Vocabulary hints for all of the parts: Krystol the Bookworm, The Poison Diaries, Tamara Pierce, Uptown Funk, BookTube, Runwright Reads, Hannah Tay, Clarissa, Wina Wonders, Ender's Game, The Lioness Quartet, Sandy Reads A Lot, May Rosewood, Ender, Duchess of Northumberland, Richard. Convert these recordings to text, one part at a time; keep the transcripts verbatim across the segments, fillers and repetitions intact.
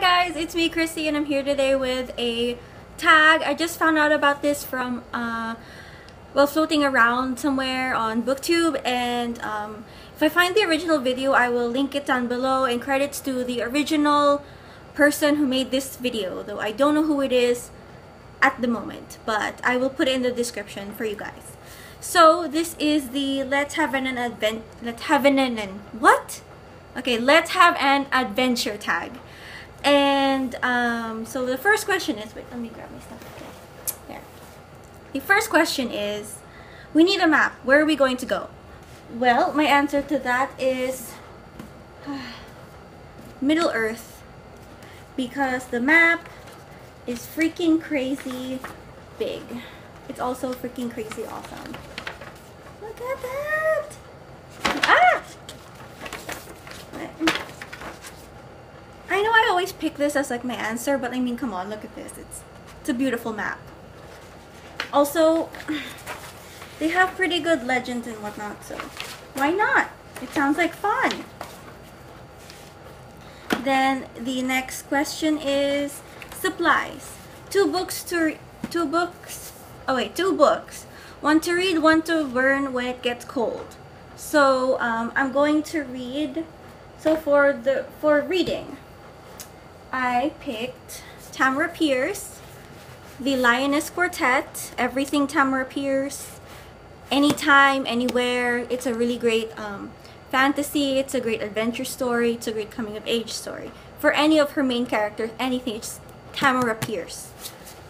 guys, it's me, Christy, and I'm here today with a tag. I just found out about this from, uh, well, floating around somewhere on BookTube, and um, if I find the original video, I will link it down below, and credits to the original person who made this video, though I don't know who it is at the moment, but I will put it in the description for you guys. So this is the Let's Have an Advent, Let's Have an, an what? Okay, Let's Have an Adventure tag. And um, so the first question is, wait, let me grab my stuff. There. The first question is, we need a map. Where are we going to go? Well, my answer to that is uh, Middle Earth, because the map is freaking crazy big. It's also freaking crazy awesome. Look at that! Ah! I know I always pick this as like my answer, but I mean, come on, look at this. It's, it's a beautiful map. Also, they have pretty good legends and whatnot, so why not? It sounds like fun. Then the next question is supplies. Two books to re two books. Oh wait, two books. One to read, one to burn when it gets cold. So um, I'm going to read. So for the for reading, I picked Tamara Pierce, The Lioness Quartet, everything Tamara Pierce, anytime, anywhere. It's a really great um, fantasy. It's a great adventure story. It's a great coming of age story. For any of her main characters, anything. It's Tamara Pierce.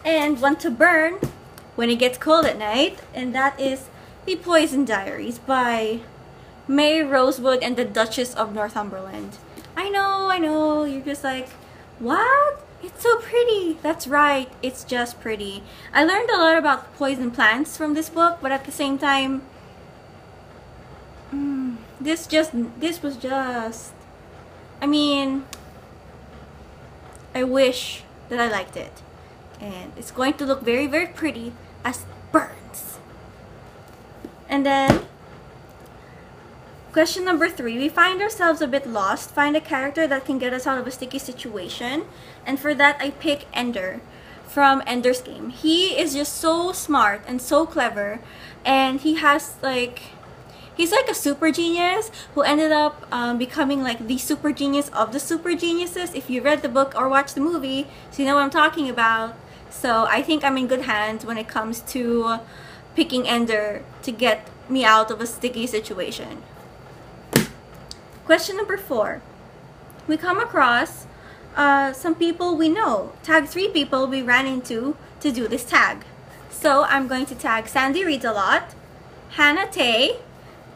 And One to Burn When It Gets Cold at Night, and that is The Poison Diaries by May Rosewood and the Duchess of Northumberland. I know, I know, you're just like, what? It's so pretty. That's right, it's just pretty. I learned a lot about poison plants from this book, but at the same time, mm, this just, this was just, I mean, I wish that I liked it, and it's going to look very very pretty as burns. And then question number three, we find ourselves a bit lost. Find a character that can get us out of a sticky situation, and for that I pick Ender from Ender's Game. He is just so smart and so clever, and he has like he's like a super genius who ended up um, becoming like the super genius of the super geniuses. If you read the book or watched the movie, so you know what I'm talking about. So I think I'm in good hands when it comes to picking Ender to get me out of a sticky situation. Question number four. We come across uh, some people we know. Tag three people we ran into to do this tag. So I'm going to tag Sandy Reads A Lot, Hannah Tay,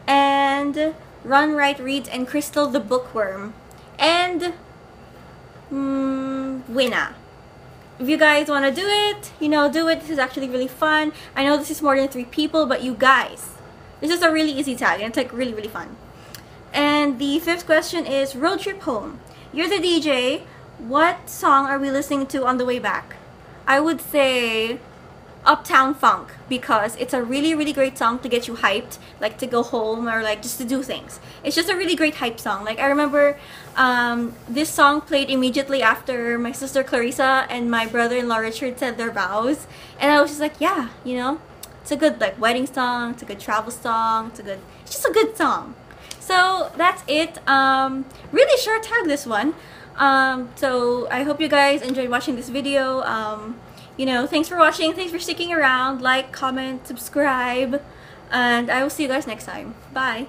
and Runwright Reads, and Krystol the Bookworm, and mm, Winna. If you guys want to do it, you know, do it. This is actually really fun. I know this is more than three people, but you guys, this is a really easy tag, and it's like really really fun. And the fifth question is road trip home. You're the D J. What song are we listening to on the way back? I would say Uptown Funk, because it's a really really great song to get you hyped, like to go home or like just to do things. It's just a really great hype song. Like I remember um, this song played immediately after my sister Clarissa and my brother-in-law Richard said their vows, and I was just like, yeah, you know, it's a good like wedding song, it's a good travel song, it's a good, it's just a good song. So that's it. Um, really short tag this one. Um, so I hope you guys enjoyed watching this video. Um, You know, thanks for watching, thanks for sticking around, like, comment, subscribe, and I will see you guys next time. Bye!